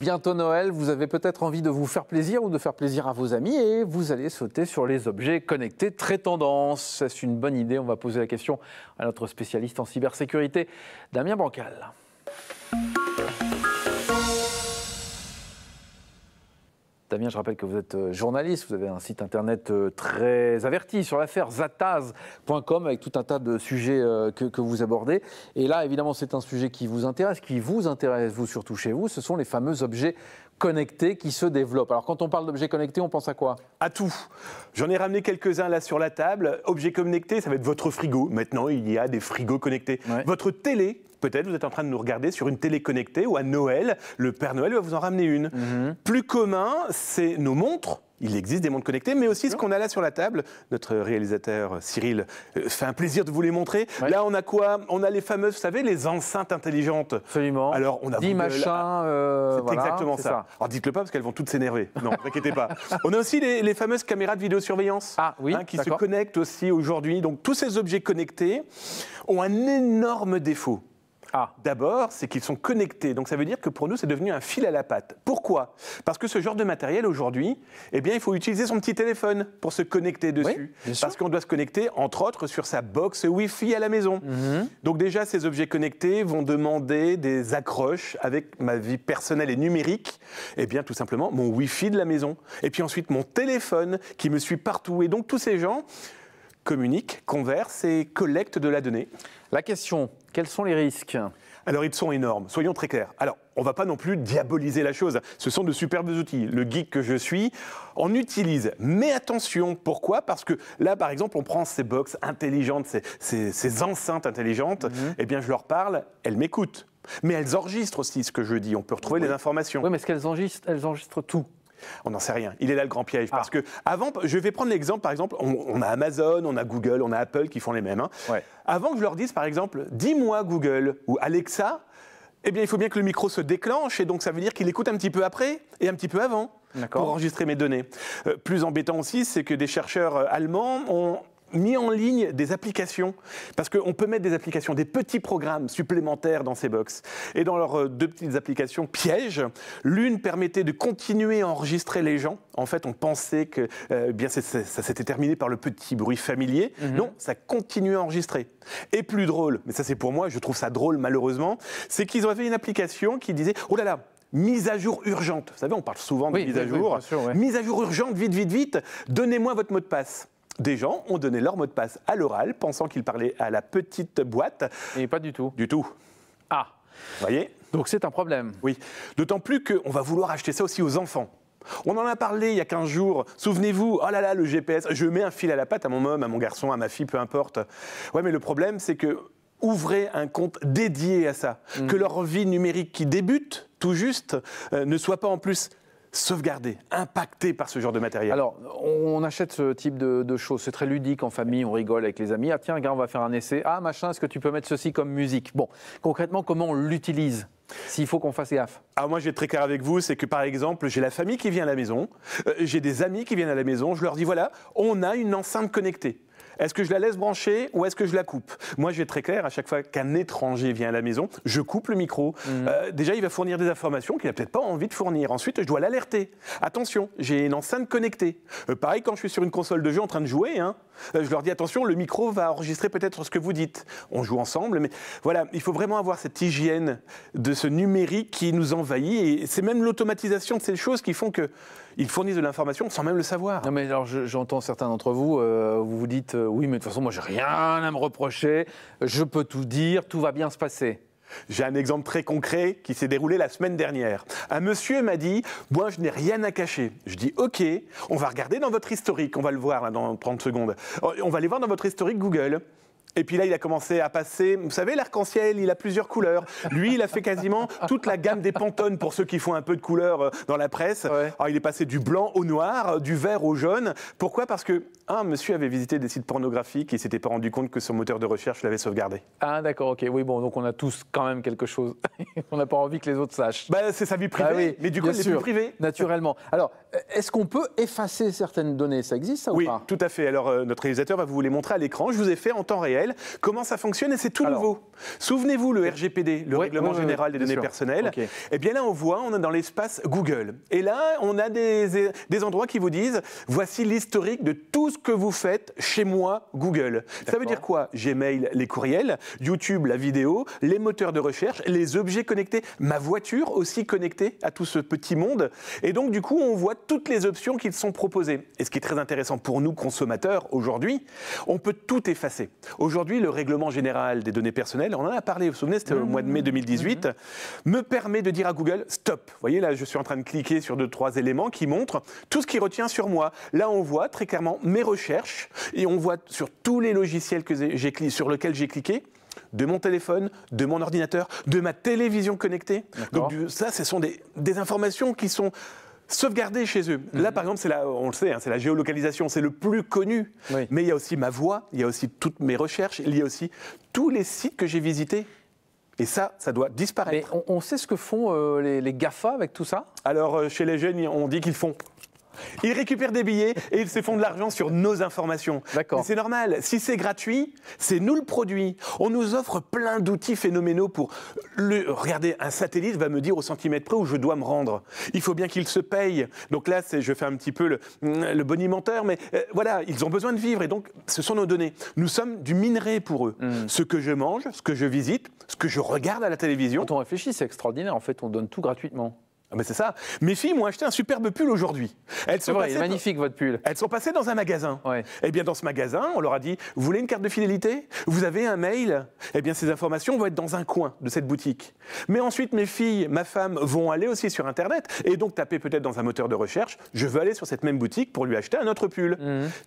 Bientôt Noël, vous avez peut-être envie de vous faire plaisir ou de faire plaisir à vos amis et vous allez sauter sur les objets connectés très tendance. C'est une bonne idée, on va poser la question à notre spécialiste en cybersécurité, Damien Bancal. Damien, je rappelle que vous êtes journaliste, vous avez un site internet très averti sur l'affaire zataz.com avec tout un tas de sujets que vous abordez. Et là, évidemment, c'est un sujet qui vous intéresse, vous surtout chez vous, ce sont les fameux objets connectés qui se développent. Alors quand on parle d'objets connectés, on pense à quoi? À tout. J'en ai ramené quelques-uns là sur la table. Objets connectés, ça va être votre frigo. Maintenant, il y a des frigos connectés. Ouais. Votre télé. Peut-être vous êtes en train de nous regarder sur une télé connectée ou à Noël, le Père Noël va vous en ramener une. Plus commun, c'est nos montres. Il existe des montres connectées, mais aussi ce qu'on a là sur la table. Notre réalisateur Cyril fait un plaisir de vous les montrer. Ouais. Là, on a quoi? On a les fameuses, vous savez, les enceintes intelligentes. Absolument. Alors, on a 10 machins. C'est voilà, exactement ça. Alors, dites-le pas parce qu'elles vont toutes s'énerver. Non, ne vous inquiétez pas. On a aussi les fameuses caméras de vidéosurveillance qui se connectent aussi aujourd'hui. Donc, tous ces objets connectés ont un énorme défaut. D'abord, c'est qu'ils sont connectés. Donc, ça veut dire que pour nous, c'est devenu un fil à la patte. Pourquoi? Parce que ce genre de matériel, aujourd'hui, eh bien, il faut utiliser son petit téléphone pour se connecter dessus. Oui, parce qu'on doit se connecter, entre autres, sur sa box Wi-Fi à la maison. Donc, déjà, ces objets connectés vont demander des accroches avec ma vie personnelle et numérique. Eh bien, tout simplement, mon Wi-Fi de la maison. Et puis ensuite, mon téléphone qui me suit partout. Et donc, tous ces gens communiquent, conversent et collectent de la donnée. La question, quels sont les risques? Alors, ils sont énormes, soyons très clairs. Alors, on ne va pas non plus diaboliser la chose. Ce sont de superbes outils. Le geek que je suis en utilise. Mais attention, pourquoi? Parce que là, par exemple, on prend ces box intelligentes, ces enceintes intelligentes, eh bien, je leur parle, elles m'écoutent. Mais elles enregistrent aussi ce que je dis. On peut retrouver les informations. Oui, mais est-ce qu'elles enregistrent? Elles enregistrent tout. On n'en sait rien. Il est là le grand piège. Parce que avant, je vais prendre l'exemple, par exemple, on a Amazon, on a Google, on a Apple qui font les mêmes. Avant que je leur dise, par exemple, dis-moi Google ou Alexa, eh bien, il faut bien que le micro se déclenche et donc ça veut dire qu'il écoute un petit peu après et un petit peu avant pour enregistrer mes données. Plus embêtant aussi, c'est que des chercheurs allemands ont mis en ligne des applications, parce qu'on peut mettre des applications, des petits programmes supplémentaires dans ces box. Et dans leurs deux petites applications pièges, l'une permettait de continuer à enregistrer les gens. En fait, on pensait que bien, ça s'était terminé par le petit bruit familier. Non, ça continuait à enregistrer. Et plus drôle, mais ça c'est pour moi, je trouve ça drôle malheureusement, c'est qu'ils avaient une application qui disait « Oh là là !» Mise à jour urgente. Vous savez, on parle souvent de mise à jour. Bien sûr, mise à jour urgente, vite, vite, vite, donnez-moi votre mot de passe. Des gens ont donné leur mot de passe à l'oral, pensant qu'ils parlaient à la petite boîte. Et pas du tout. Du tout. Vous voyez? Donc c'est un problème. Oui. D'autant plus qu'on va vouloir acheter ça aussi aux enfants. On en a parlé il y a 15 jours. Souvenez-vous, oh là là, le GPS, je mets un fil à la patte à mon homme, à mon garçon, à ma fille, peu importe. Ouais, mais le problème, c'est que ouvrez un compte dédié à ça. Que leur vie numérique qui débute, tout juste, ne soit pas en plus sauvegardés, impactés par ce genre de matériel. Alors, on achète ce type de choses, c'est très ludique en famille, on rigole avec les amis. Ah tiens, regarde, on va faire un essai. Ah machin, est-ce que tu peux mettre ceci comme musique? Bon, concrètement, comment on l'utilise? S'il faut qu'on fasse gaffe. Alors moi, je vais être très clair avec vous, c'est que par exemple, j'ai la famille qui vient à la maison, j'ai des amis qui viennent à la maison, je leur dis voilà, on a une enceinte connectée. Est-ce que je la laisse brancher ou est-ce que je la coupe? Moi, je vais être très clair, à chaque fois qu'un étranger vient à la maison, je coupe le micro. Déjà, il va fournir des informations qu'il n'a peut-être pas envie de fournir. Ensuite, je dois l'alerter. Attention, j'ai une enceinte connectée. Pareil, quand je suis sur une console de jeu en train de jouer, je leur dis attention, le micro va enregistrer peut-être ce que vous dites. On joue ensemble, mais voilà, il faut vraiment avoir cette hygiène de ce numérique qui nous envahit. Et c'est même l'automatisation de ces choses qui font qu'ils fournissent de l'information sans même le savoir. Non, mais alors, j'entends certains d'entre vous, vous vous dites oui, mais de toute façon, moi, j'ai rien à me reprocher, je peux tout dire, tout va bien se passer. J'ai un exemple très concret qui s'est déroulé la semaine dernière. Un monsieur m'a dit « Moi, je n'ai rien à cacher ». Je dis « Ok, on va regarder dans votre historique, on va le voir là, dans 30 secondes. On va aller voir dans votre historique Google ». Et puis là, il a commencé à passer, vous savez, l'arc-en-ciel, il a plusieurs couleurs. Lui, il a fait quasiment toute la gamme des Pantone, pour ceux qui font un peu de couleur dans la presse. Alors, il est passé du blanc au noir, du vert au jaune. Pourquoi? Parce que un monsieur avait visité des sites pornographiques et il ne s'était pas rendu compte que son moteur de recherche l'avait sauvegardé. Ah d'accord, ok. Oui, bon, donc on a tous quand même quelque chose. On n'a pas envie que les autres sachent. Bah, c'est sa vie privée, mais du coup, elle est plus privée. Naturellement. Alors, est-ce qu'on peut effacer certaines données? Ça existe, ça ou pas? Oui, tout à fait. Alors, notre réalisateur va vous les montrer à l'écran. Je vous ai fait en temps réel personnelles, comment ça fonctionne et c'est tout nouveau. Souvenez-vous le RGPD, le Règlement Général des Données Personnelles. Eh bien là, on voit, on est dans l'espace Google. Et là, on a des endroits qui vous disent, voici l'historique de tout ce que vous faites chez moi, Google. Ça veut dire quoi? Gmail, les courriels, YouTube, la vidéo, les moteurs de recherche, les objets connectés, ma voiture aussi connectée à tout ce petit monde. Et donc, du coup, on voit toutes les options qui sont proposées. Et ce qui est très intéressant pour nous, consommateurs, aujourd'hui, on peut tout effacer. Aujourd'hui, le Règlement Général des Données Personnelles, on en a parlé, vous vous souvenez, c'était au mois de mai 2018, me permet de dire à Google, stop. Vous voyez, là, je suis en train de cliquer sur 2, 3 éléments qui montrent tout ce qui retient sur moi. Là, on voit très clairement mes recherches et on voit sur tous les logiciels que sur lesquels j'ai cliqué, de mon téléphone, de mon ordinateur, de ma télévision connectée. Donc ça, ce sont des informations qui sont sauvegardées chez eux. Là, par exemple, on le sait, hein, c'est la géolocalisation, c'est le plus connu. Mais il y a aussi ma voix, il y a aussi toutes mes recherches, il y a aussi tous les sites que j'ai visités. Et ça, ça doit disparaître. Mais on sait ce que font les GAFA avec tout ça? Alors, chez les jeunes, on dit qu'ils font... Ils récupèrent des billets et ils se font de l'argent sur nos informations. C'est normal, si c'est gratuit, c'est nous le produit. On nous offre plein d'outils phénoménaux pour... Regardez, un satellite va me dire au centimètre près où je dois me rendre. Il faut bien qu'il se paye. Donc là, je fais un petit peu le bonimenteur, mais voilà, ils ont besoin de vivre et donc ce sont nos données. Nous sommes du minerai pour eux. Ce que je mange, ce que je visite, ce que je regarde à la télévision. Quand on réfléchit, c'est extraordinaire. En fait, on donne tout gratuitement. Ah ben c'est ça. Mes filles m'ont acheté un superbe pull aujourd'hui. C'est vrai, il est magnifique votre pull. Elles sont passées dans un magasin. Et bien dans ce magasin, on leur a dit, vous voulez une carte de fidélité? Vous avez un mail? Et bien ces informations vont être dans un coin de cette boutique. Mais ensuite mes filles, ma femme vont aller aussi sur internet et donc taper peut-être dans un moteur de recherche, je veux aller sur cette même boutique pour lui acheter un autre pull.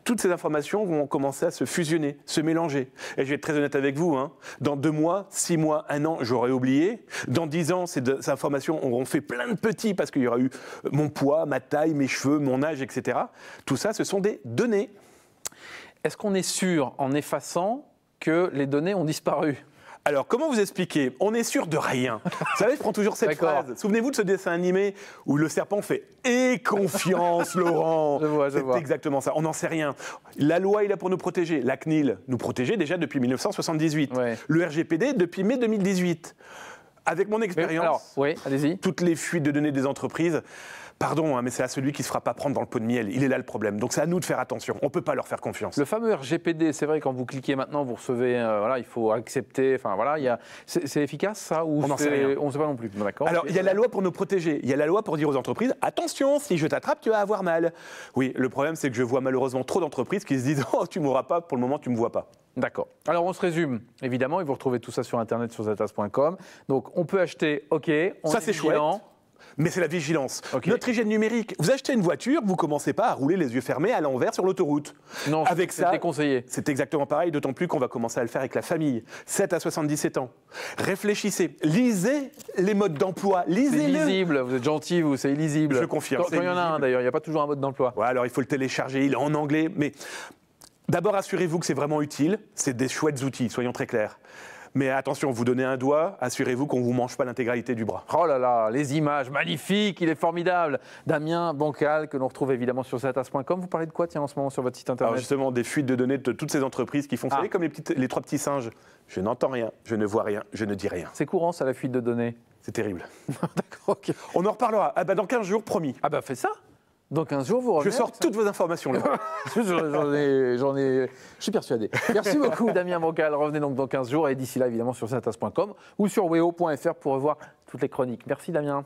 Toutes ces informations vont commencer à se fusionner, se mélanger. Et je vais être très honnête avec vous, hein, dans 2 mois, 6 mois, 1 an, j'aurais oublié. Dans 10 ans, ces informations auront fait plein de petit parce qu'il y aura eu mon poids, ma taille, mes cheveux, mon âge, etc. Tout ça, ce sont des données. Est-ce qu'on est sûr, en effaçant, que les données ont disparu ? Alors, comment vous expliquer? On est sûr de rien. Vous savez, je prends toujours cette phrase. Souvenez-vous de ce dessin animé où le serpent fait « Et confiance, Laurent !» C'est exactement ça. On n'en sait rien. La loi est là pour nous protéger. La CNIL nous protégeait déjà depuis 1978. Le RGPD depuis mai 2018. Avec mon expérience, toutes les fuites de données des entreprises, pardon, hein, mais c'est à celui qui ne se fera pas prendre dans le pot de miel. Il est là le problème. Donc c'est à nous de faire attention. On ne peut pas leur faire confiance. Le fameux RGPD, c'est vrai, quand vous cliquez maintenant, vous recevez, voilà, il faut accepter. Enfin voilà, c'est efficace ça ou on n'en sait rien. On ne sait pas non plus. Alors il y a la loi pour nous protéger. Il y a la loi pour dire aux entreprises, attention, si je t'attrape, tu vas avoir mal. Oui, le problème c'est que je vois malheureusement trop d'entreprises qui se disent, oh, tu ne m'auras pas, pour le moment tu ne me vois pas. D'accord. Alors on se résume, évidemment, et vous retrouvez tout ça sur internet sur zataz.com. Donc on peut acheter, ok, on ça c'est chouette, mais c'est la vigilance. Notre hygiène numérique, vous achetez une voiture, vous ne commencez pas à rouler les yeux fermés à l'envers sur l'autoroute. Non, c'est déconseillé. C'est exactement pareil, d'autant plus qu'on va commencer à le faire avec la famille, 7 à 77 ans. Réfléchissez, lisez les modes d'emploi, lisez-le. C'est illisible, vous êtes gentil, vous, c'est illisible. Je confirme. Quand il y en a un d'ailleurs, il n'y a pas toujours un mode d'emploi. Ouais, alors il faut le télécharger, il est en anglais, mais... D'abord, assurez-vous que c'est vraiment utile. C'est des chouettes outils, soyons très clairs. Mais attention, vous donnez un doigt, assurez-vous qu'on ne vous mange pas l'intégralité du bras. Oh là là, les images magnifiques, il est formidable. Damien Bancal, que l'on retrouve évidemment sur zataz.com. Vous parlez de quoi, tiens, en ce moment sur votre site internet? Alors justement, des fuites de données de toutes ces entreprises qui font, vous savez, comme les 3 petits singes. Je n'entends rien, je ne vois rien, je ne dis rien. C'est courant ça, la fuite de données? C'est terrible. D'accord, ok. On en reparlera. Ah bah, dans 15 jours, promis. Ah bah, fais ça. Donc un jour, vous revenez. Je sors toutes vos informations là. Je suis persuadé. Merci beaucoup Damien Bancal. Revenez donc dans 15 jours et d'ici là évidemment sur zataz.com ou sur weo.fr pour revoir toutes les chroniques. Merci Damien.